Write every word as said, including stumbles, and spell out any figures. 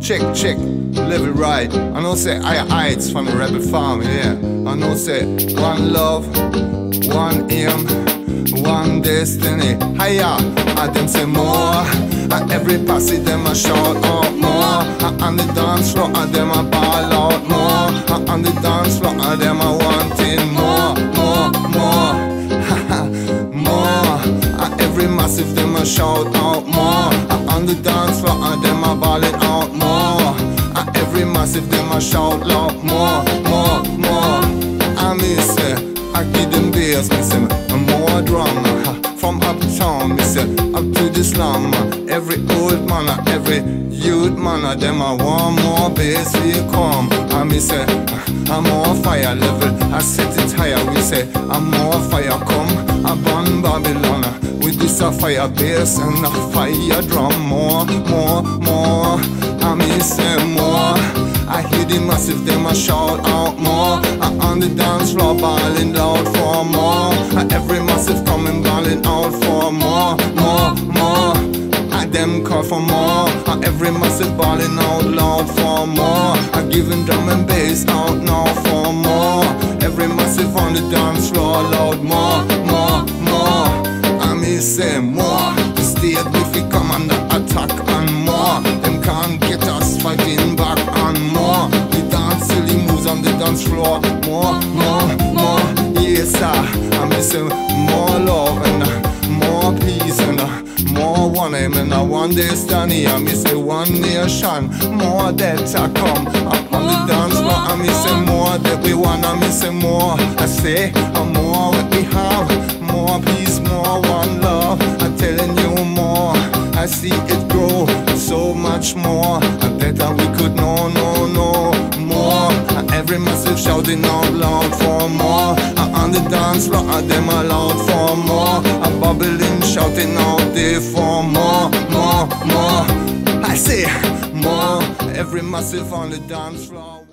Check, check, live it right. And also higher heights from a rebel farm, yeah. And also one love, one aim, one destiny. Higher, I them say more. At every passage them I shout out more. And the dance floor I them I ball out more. And the dance floor I them I wanting more, more, more, more. At every massive them I shout out more. On the dance floor and them I ball it out more. At every massive them I shout loud more, more, more. I miss it, I give them bass, miss it. And more drama from uptown, miss it. Up to the slum, every old man, every youth man, them I want more bass, here come. I miss it, I'm more fire level, I set it higher, we say. I'm more fire, come, I burn Babylon. With this a fire bass and a fire drum. More, more, more, I miss them more. I hear the massive, them I shout out more. I on the dance floor balling out for more. Every massive coming balling out for more, more, more. I them call for more. Every massive balling out loud for more. I giving drum and bass out now for more. Every massive on the dance floor loud more, more, more. Say more, the state if we come under attack and more. Them can't get us fighting back and more. We dance silly moves on the dance floor. More, more, more, yes sir. I miss uh, more love and uh, more peace and uh, more one aim and uh, one day standing. I miss uh, one nation, more deaths I come upon the dance floor. I miss uh, more that we want. I miss uh, more. I say uh, more what we have. More peace, more one love. I'm telling you more. I see it grow so much more. I bet that we could know, no, no more. Every massive shouting out loud for more. On the dance floor, I them allowed for more. I'm bubbling, shouting out there for more, more, more. I see more. Every massive on the dance floor.